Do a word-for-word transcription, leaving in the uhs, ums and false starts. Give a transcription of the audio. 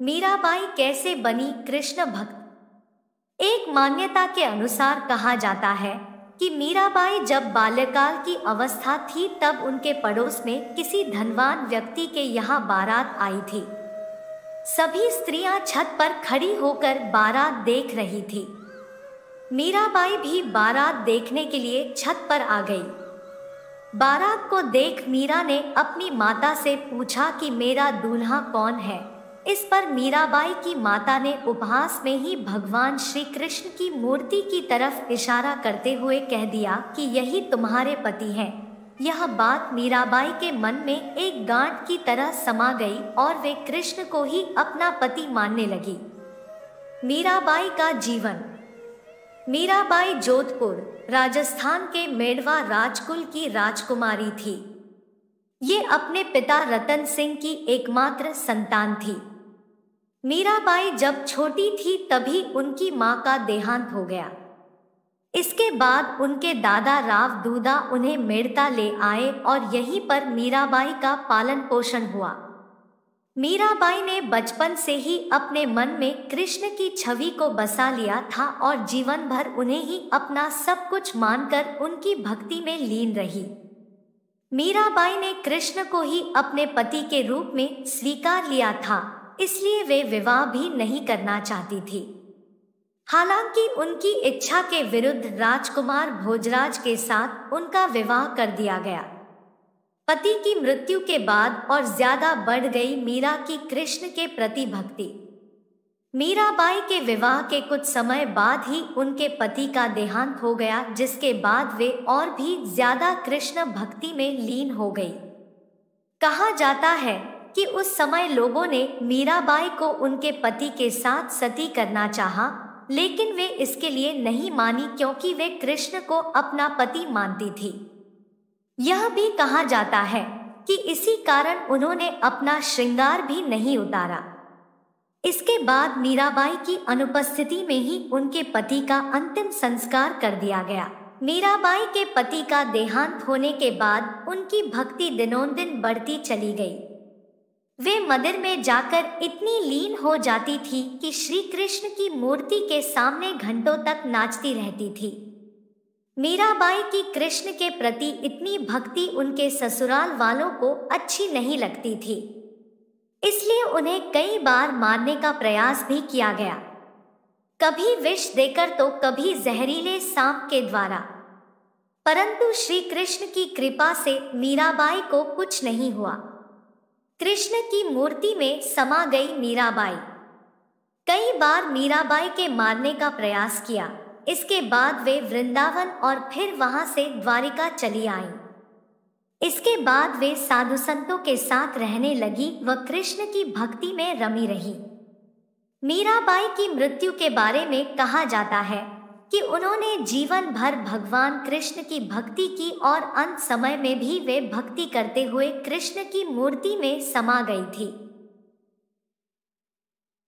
मीराबाई कैसे बनी कृष्ण भक्त। एक मान्यता के अनुसार कहा जाता है कि मीराबाई जब बाल्यकाल की अवस्था थी तब उनके पड़ोस में किसी धनवान व्यक्ति के यहाँ बारात आई थी। सभी स्त्रियां छत पर खड़ी होकर बारात देख रही थी। मीराबाई भी बारात देखने के लिए छत पर आ गई। बारात को देख मीरा ने अपनी माता से पूछा कि मेरा दूल्हा कौन है। इस पर मीराबाई की माता ने उपहास में ही भगवान श्री कृष्ण की मूर्ति की तरफ इशारा करते हुए कह दिया कि यही तुम्हारे पति हैं। यह बात मीराबाई के मन में एक गांठ की तरह समा गई और वे कृष्ण को ही अपना पति मानने लगी। मीराबाई का जीवन। मीराबाई जोधपुर, राजस्थान के मेड़वा राजकुल की राजकुमारी थी। ये अपने पिता रतन सिंह की एकमात्र संतान थी। मीराबाई जब छोटी थी तभी उनकी मां का देहांत हो गया। इसके बाद उनके दादा राव दूदा उन्हें मेड़ता ले आए और यहीं पर मीराबाई का पालन पोषण हुआ। मीराबाई ने बचपन से ही अपने मन में कृष्ण की छवि को बसा लिया था और जीवन भर उन्हें ही अपना सब कुछ मानकर उनकी भक्ति में लीन रही। मीराबाई ने कृष्ण को ही अपने पति के रूप में स्वीकार लिया था, इसलिए वे विवाह भी नहीं करना चाहती थी। हालांकि उनकी इच्छा के विरुद्ध राजकुमार भोजराज के साथ उनका विवाह कर दिया गया। पति की मृत्यु के बाद और ज्यादा बढ़ गई मीरा की कृष्ण के प्रति भक्ति। मीराबाई के विवाह के कुछ समय बाद ही उनके पति का देहांत हो गया, जिसके बाद वे और भी ज्यादा कृष्ण भक्ति में लीन हो गई। कहा जाता है कि उस समय लोगों ने मीराबाई को उनके पति के साथ सती करना चाहा, लेकिन वे इसके लिए नहीं मानी क्योंकि वे कृष्ण को अपना पति मानती थी। यह भी कहा जाता है कि इसी कारण उन्होंने अपना श्रृंगार भी नहीं उतारा। इसके बाद मीराबाई की अनुपस्थिति में ही उनके पति का अंतिम संस्कार कर दिया गया। मीराबाई के पति का देहांत होने के बाद उनकी भक्ति दिनोंदिन बढ़ती चली गई। वे मंदिर में जाकर इतनी लीन हो जाती थी कि श्री कृष्ण की मूर्ति के सामने घंटों तक नाचती रहती थी। मीराबाई की कृष्ण के प्रति इतनी भक्ति उनके ससुराल वालों को अच्छी नहीं लगती थी, इसलिए उन्हें कई बार मारने का प्रयास भी किया गया, कभी विष देकर तो कभी जहरीले सांप के द्वारा। परंतु श्री कृष्ण की कृपा से मीराबाई को कुछ नहीं हुआ। कृष्ण की मूर्ति में समा गई मीराबाई। कई बार मीराबाई के मारने का प्रयास किया। इसके बाद वे वृंदावन और फिर वहां से द्वारिका चली आईं। इसके बाद वे साधु संतों के साथ रहने लगी व कृष्ण की भक्ति में रमी रही। मीराबाई की मृत्यु के बारे में कहा जाता है कि उन्होंने जीवन भर भगवान कृष्ण की भक्ति की और अंत समय में भी वे भक्ति करते हुए कृष्ण की मूर्ति में समा गई थी।